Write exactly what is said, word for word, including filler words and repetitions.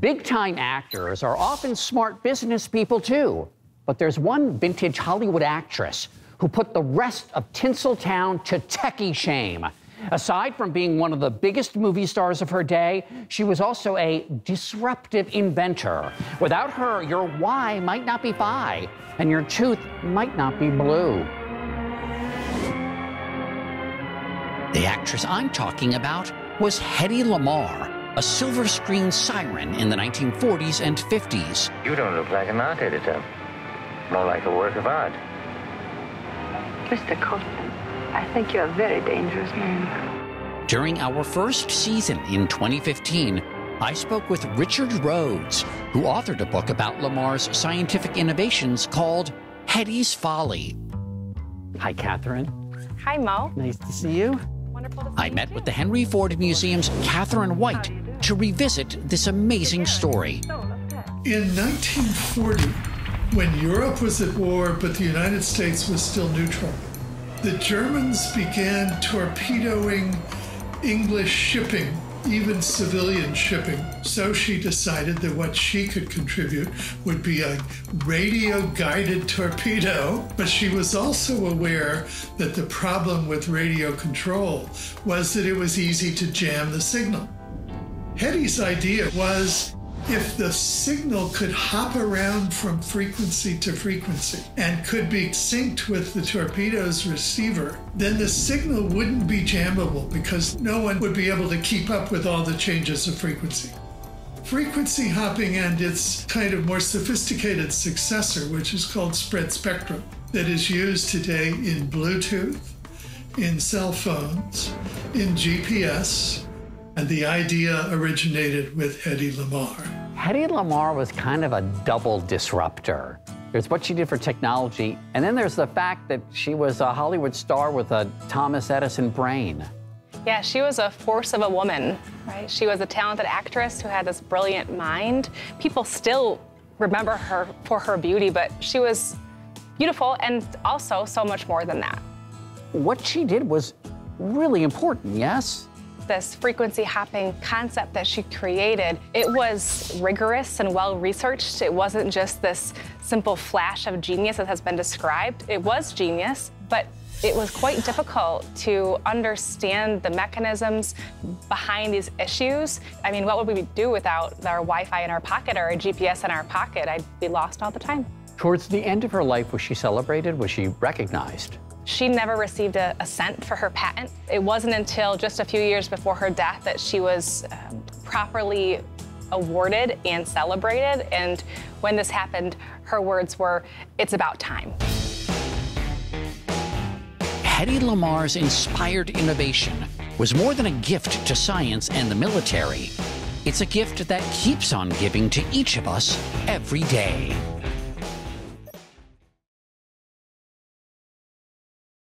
Big-time actors are often smart business people, too. But there's one vintage Hollywood actress who put the rest of Tinseltown to techie shame. Aside from being one of the biggest movie stars of her day, she was also a disruptive inventor. Without her, your Y might not be phi, and your tooth might not be blue. The actress I'm talking about was Hedy Lamarr, a silver screen siren in the nineteen forties and fifties. You don't look like an art editor, more like a work of art. Mister Colton, I think you're a very dangerous man. During our first season in twenty fifteen, I spoke with Richard Rhodes, who authored a book about Lamarr's scientific innovations called Hedy's Folly. Hi, Catherine. Hi, Mo. Nice to see you. Wonderful to see I met you with the Henry Ford Museum's Catherine White to revisit this amazing story. In nineteen forty, when Europe was at war but the United States was still neutral, the Germans began torpedoing English shipping, even civilian shipping. So she decided that what she could contribute would be a radio-guided torpedo, but she was also aware that the problem with radio control was that it was easy to jam the signal. Hedy's idea was, if the signal could hop around from frequency to frequency and could be synced with the torpedo's receiver, then the signal wouldn't be jammable because no one would be able to keep up with all the changes of frequency. Frequency hopping and its kind of more sophisticated successor, which is called spread spectrum, that is used today in Bluetooth, in cell phones, in G P S, and the idea originated with Hedy Lamarr. Hedy Lamarr was kind of a double disruptor. There's what she did for technology, and then there's the fact that she was a Hollywood star with a Thomas Edison brain. Yeah, she was a force of a woman, right? She was a talented actress who had this brilliant mind. People still remember her for her beauty, but she was beautiful and also so much more than that. What she did was really important, yes? This frequency hopping concept that she created, it was rigorous and well-researched. It wasn't just this simple flash of genius that has been described. It was genius, but it was quite difficult to understand the mechanisms behind these issues. I mean, what would we do without our Wi-Fi in our pocket or a G P S in our pocket? I'd be lost all the time. Towards the end of her life, was she celebrated? Was she recognized? She never received a, a cent for her patent. It wasn't until just a few years before her death that she was um, properly awarded and celebrated. And when this happened, her words were, "It's about time." Hedy Lamarr's inspired innovation was more than a gift to science and the military. It's a gift that keeps on giving to each of us every day.